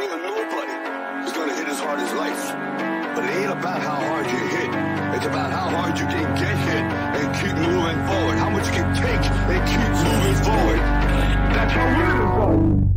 ain't nobody who's gonna hit as hard as life. But it ain't about how hard you hit. It's about how hard you can get hit and keep moving forward. How much you can take and keep moving forward. That's how we're gonna go.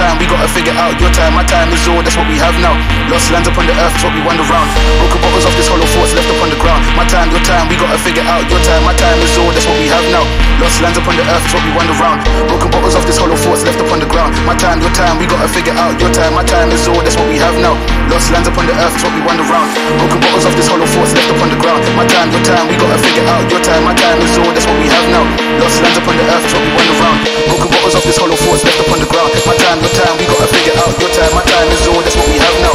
time, we gotta figure out your time. My time is all, that's what we have now. Lost lands upon the earth, that's what we wander around. Broken bottles off this hollow thoughts left upon the ground. My time, your time, we gotta figure out your time. My time is all, that's what we have now. Lost lands upon the earth, that's what we wander around. Broken bottles off this hollow thoughts left upon the ground. My time, your time, we gotta figure out your time. My time is all, that's what we have now. Lost lands upon the earth, that's what we wander around. Broken bottles off this hollow thoughts left upon the ground. My time, your time, we gotta figure out your time. My time is all, that's what we have now. Lost lands upon the earth, that's what we wander around. Broken bottles off this hollow thoughts left upon the ground. My time, your time, we gotta figure out your time. My time is all, that's what we have now.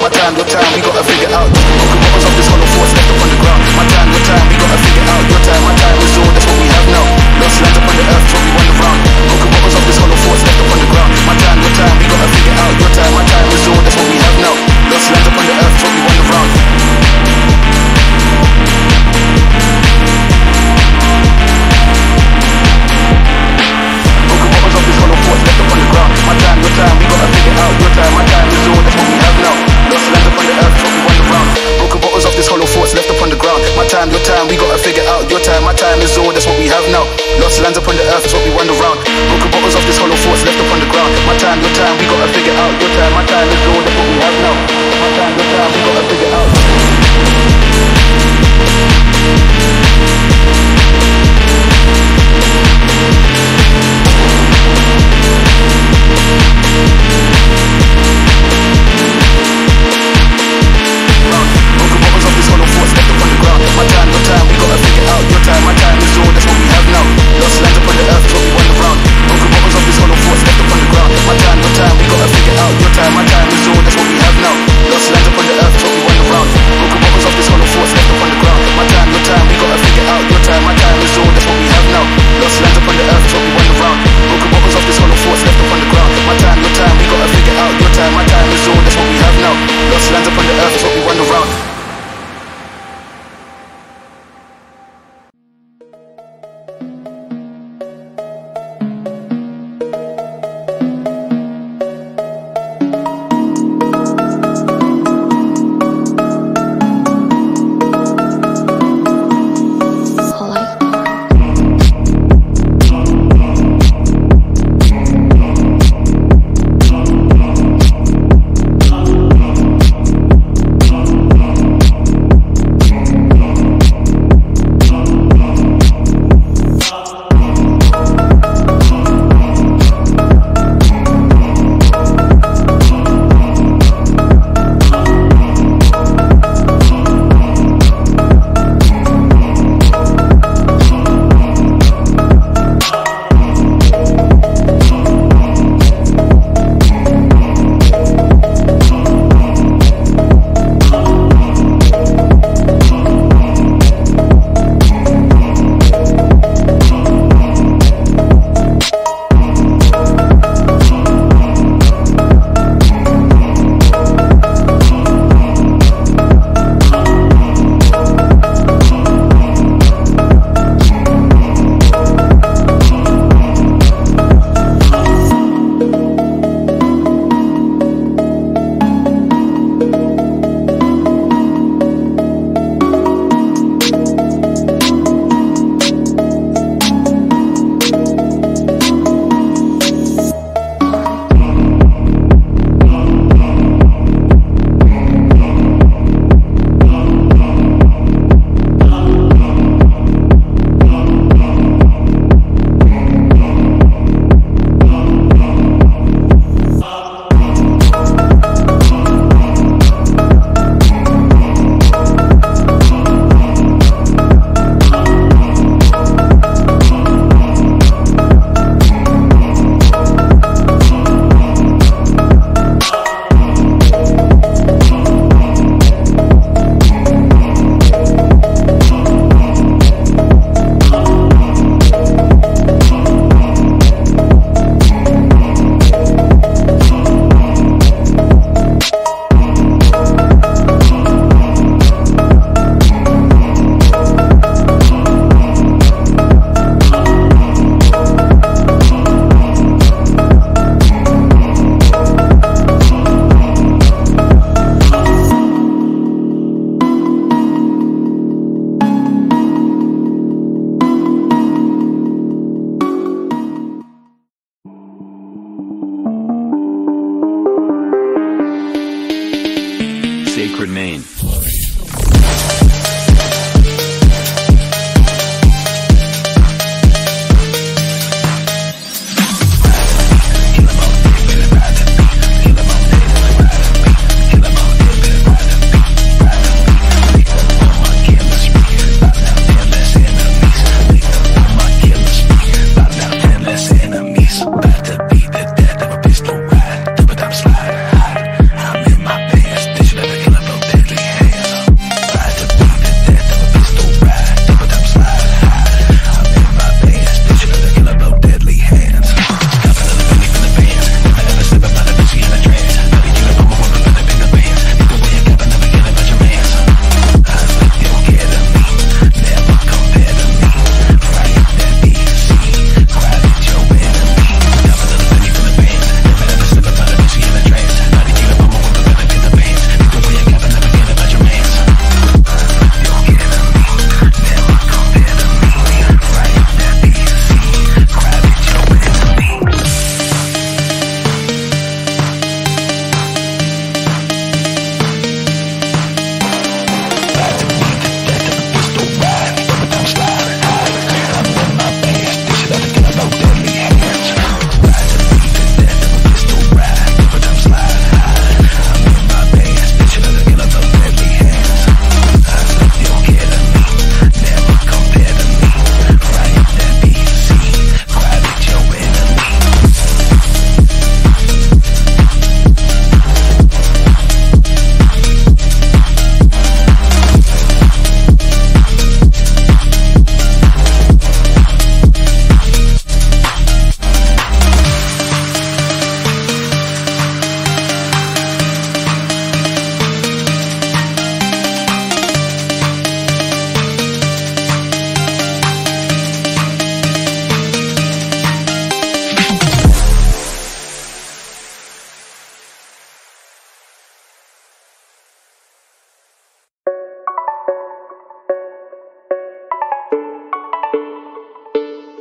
My time, your time, we gotta figure out. Broken bottles off this hollow thoughts left upon the ground. My time, your time, we gotta figure out your time. My time is all, that's what we have now. Lost lands upon the earth, that's what we wander around. Broken bottles off this hollow thoughts left upon the ground. My time, your time, we gotta figure out your time. My time is all, that's what we have now. Lost lands upon the earth, that's what we wander around. My time, your time, we gotta figure out your time. My time is all, that's what we have now. Lost lands upon the earth, what we wander around. Broken bottles off this hollow thoughts left upon the ground. My time, your time, we gotta figure out your time. My time is all, that's what we have now. Lost lands upon the earth, that's what we wander around. Broken bottles off this hollow thoughts left upon the ground. My time, your time, we gotta figure out your time. My time is all, that's what we have now. My time, your time, we gotta figure out. Your time, we gotta figure out your time. My time is all, that's what we have now. Lost lands. sacred name.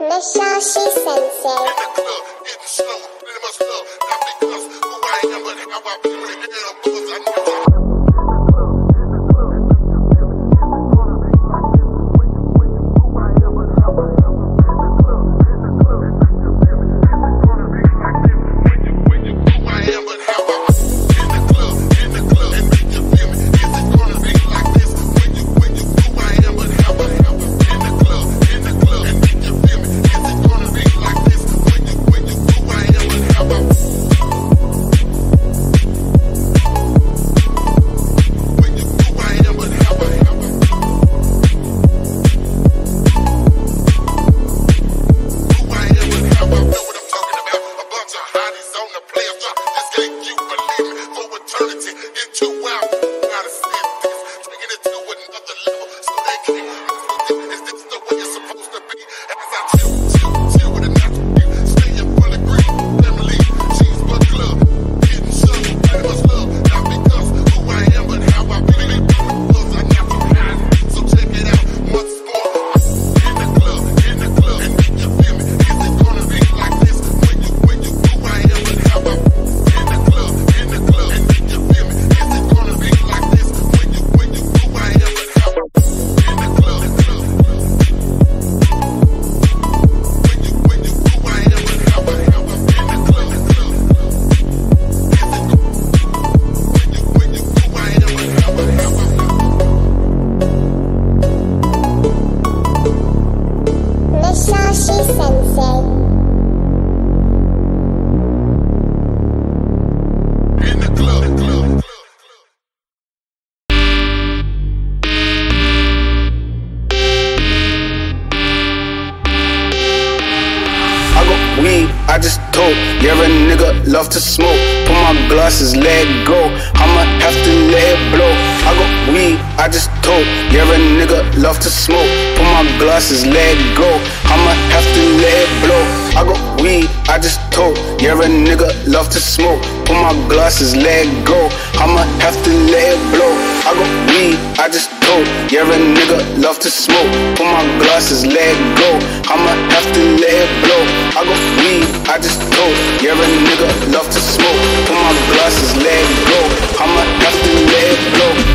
Mishoshi Sensei. Love to smoke, put my glasses, let it go. I'ma have to let it blow. I got weed, I just told. Yeah, a nigga love to smoke, put my glasses, let it go. I'ma have to let it blow. I got weed, I just told. Yeah, a nigga love to smoke, put my glasses, let it go. I'ma have to let it blow. I got weed, I just told. Yeah, a nigga love to smoke, put my glasses, let it go. I'ma have to let it blow. I got weed, I just told. Yeah, a nigga love to smoke, put my glasses, let it go. I'ma have to let it blow.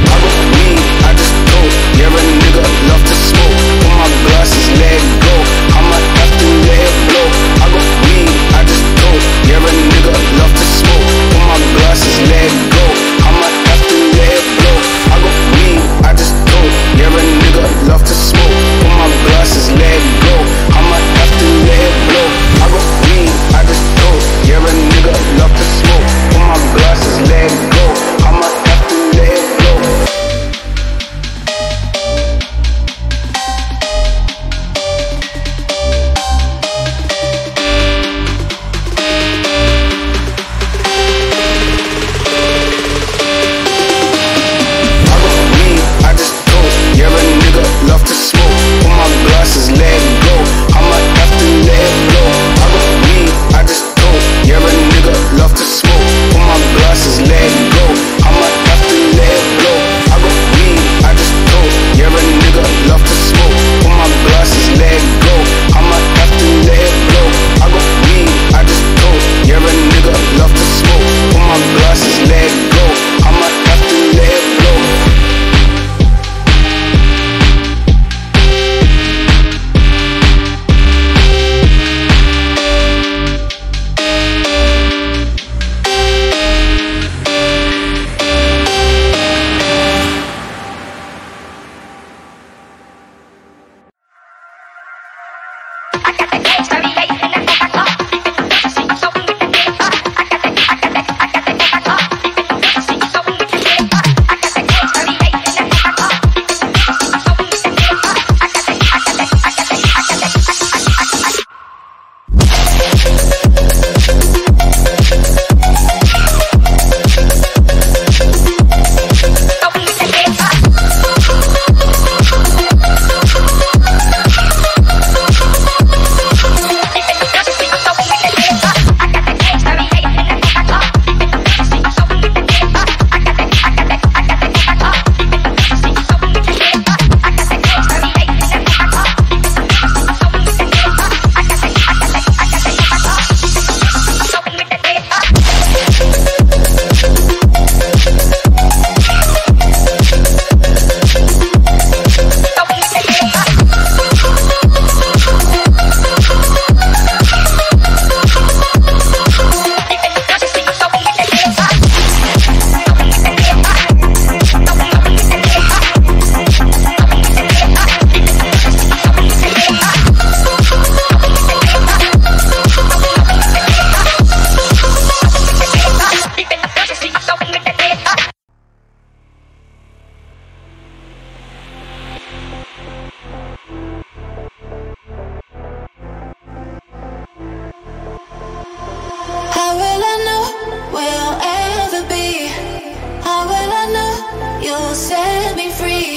you'll set me free.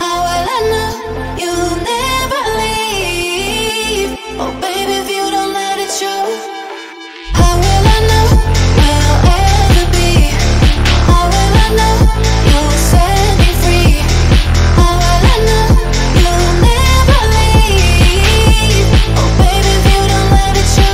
How will I know you'll never leave? Oh baby, if you don't let it show, how will I know we'll ever be? How will I know you'll set me free? How will I know you'll never leave? Oh baby, if you don't let it show.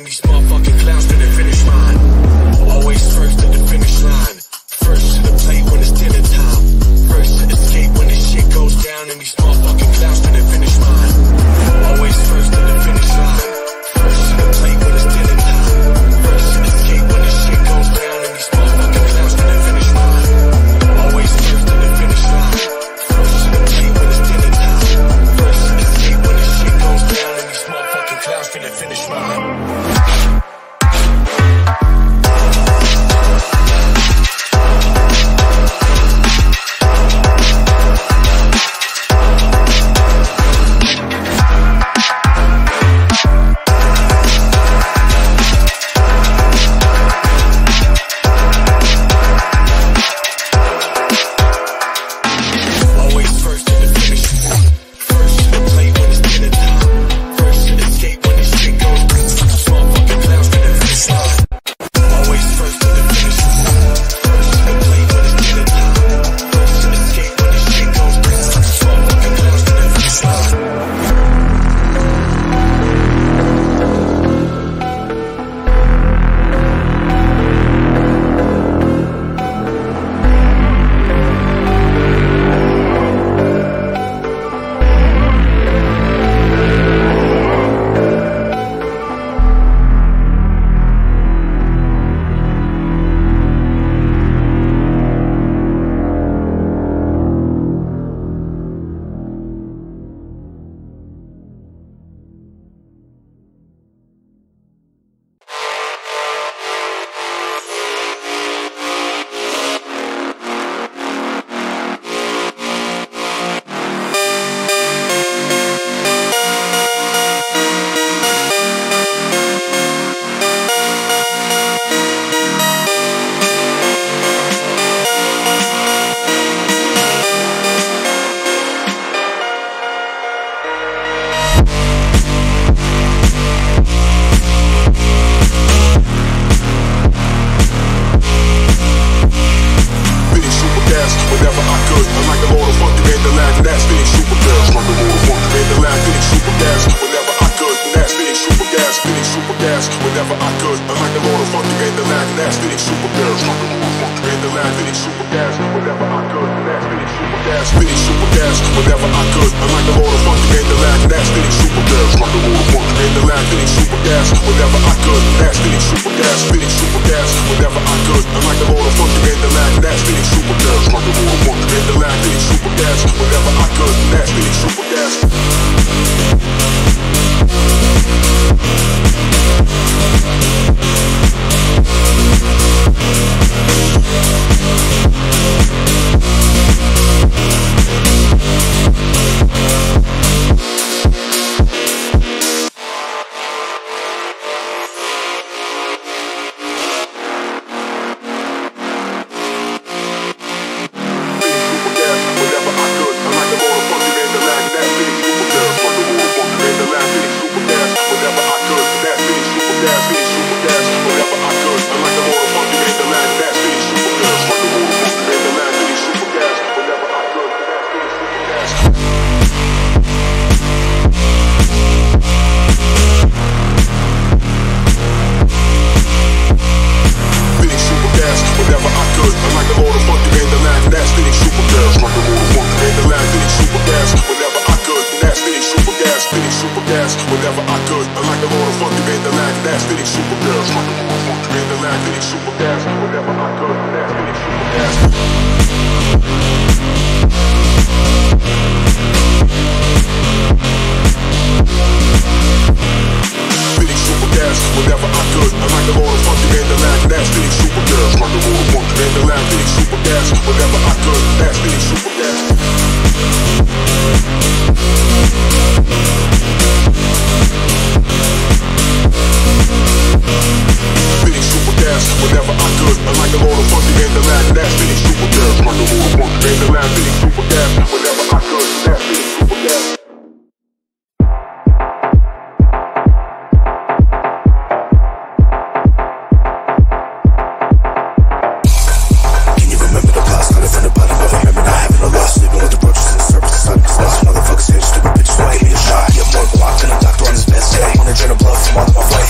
and these motherfucking clowns didn't finish mine. Always first at the finish line, first to the plate when it's dinner time, first to escape when this shit goes down, and these motherfucking clowns didn't finish mine. Always first at the finish line, first to the plate when it's dinner time, first to escape when this shit goes down, and these motherfucking clowns didn't finish mine. Always first at the finish line, first to the plate when it's dinner time, first to escape when this shit goes down, and these motherfucking clowns didn't finish mine.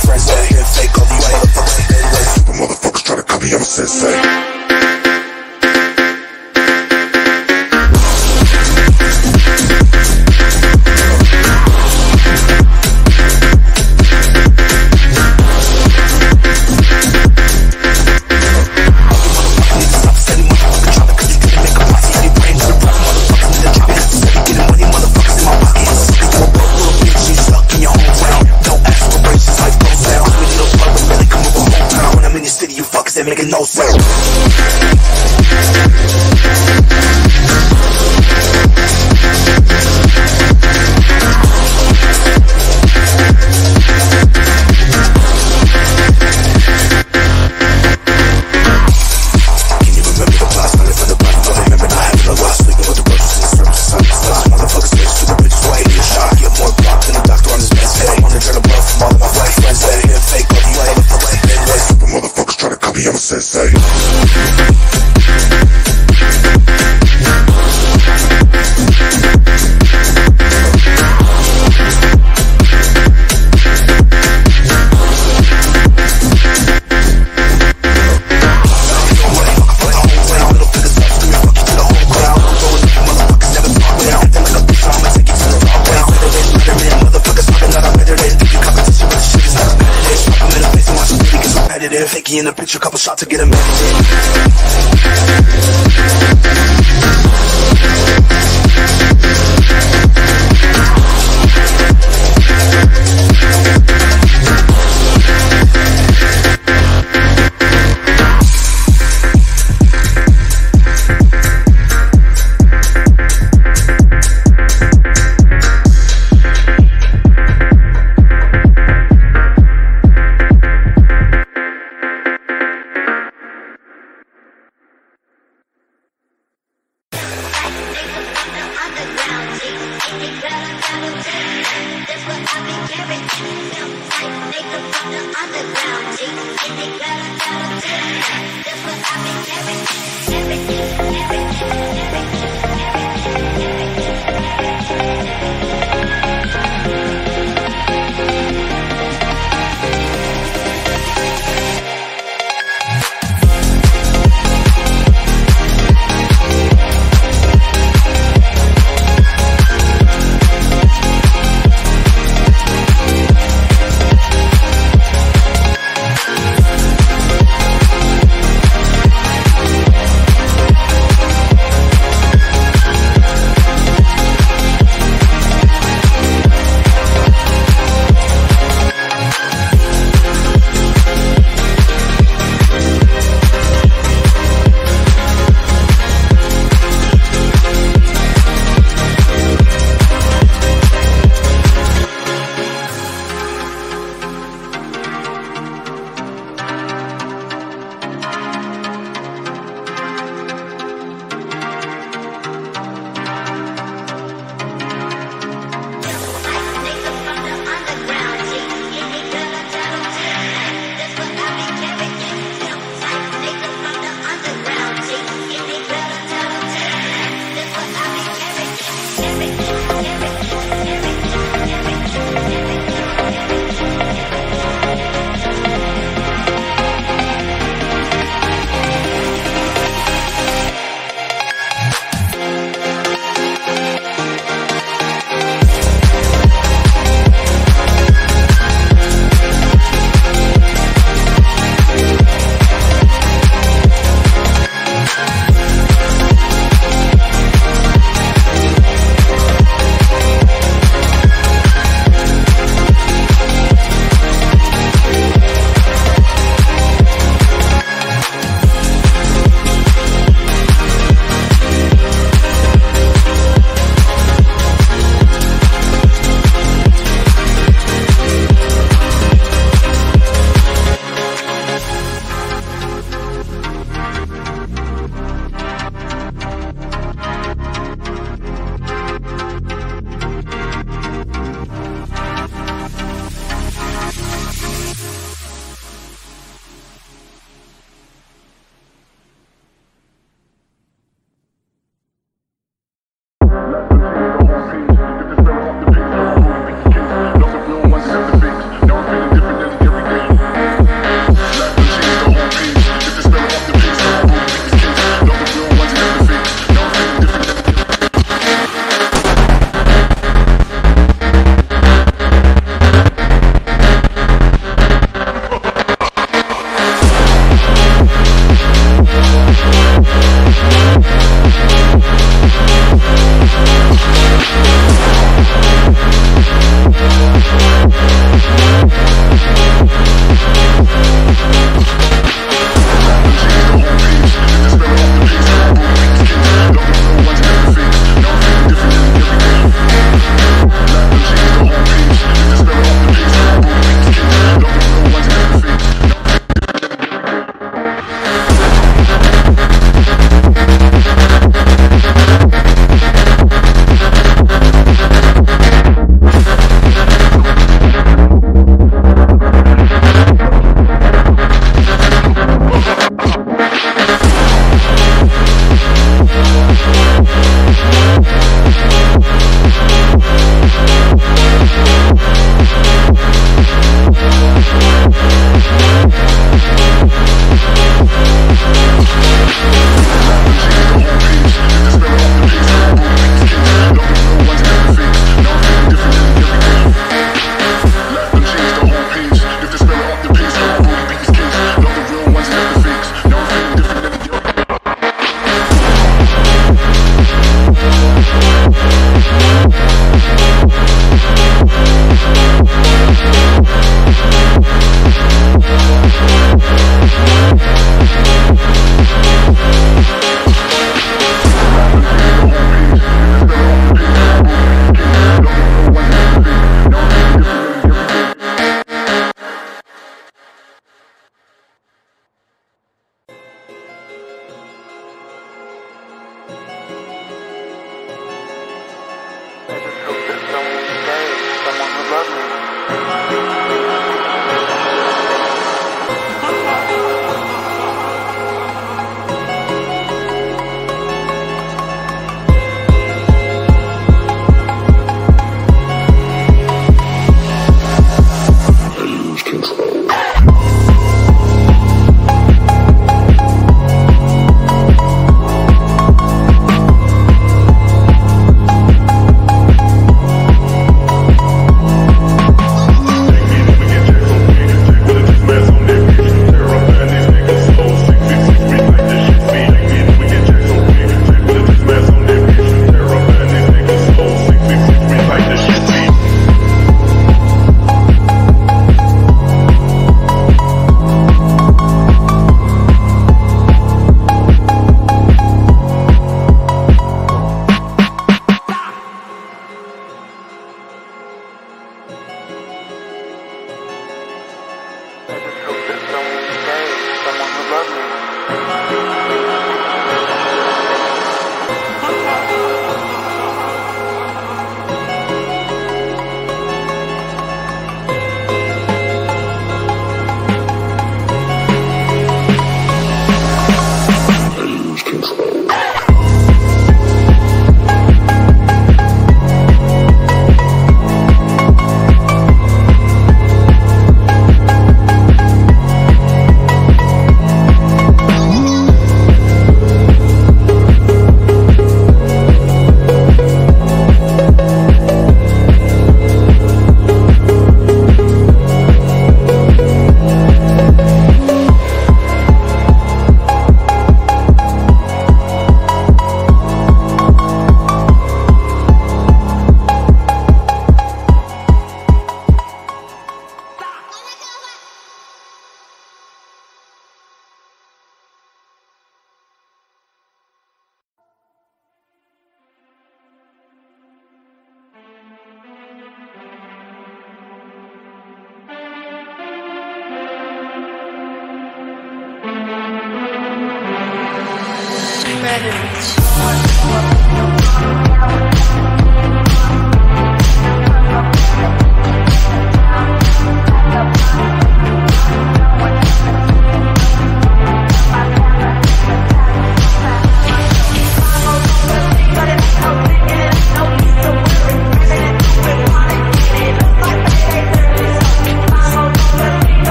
Friends, shit making no sense. Can you remember the past? I live from the bottom, but remember not having a lot. Sleeping with the brothers in the service, silence. Last motherfuckers, bitch, stupid bitch, so I hate your shot. You're more blocked than a doctor on his man's head. I'm on the adrenaline blood from all of my black friends. Let it fake, but you ain't motherfuckers. Midway, super motherfuckers try to copy, I'm a sensei. Fakie in the picture, couple shots to get him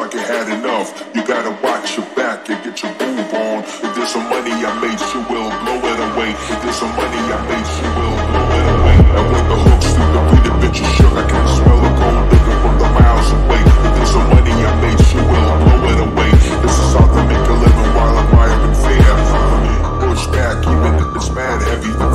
like it had enough. You gotta watch your back and get your groove on. If there's some money I made, you will blow it away. If there's some money I made, you will blow it away. And with the hooks through the beat, the bitches shook. I can smell the gold digging from the miles away. If there's some money I made, you will blow it away. This is how to make a living while I'm high up in fear. Push back, even if it's mad heavy.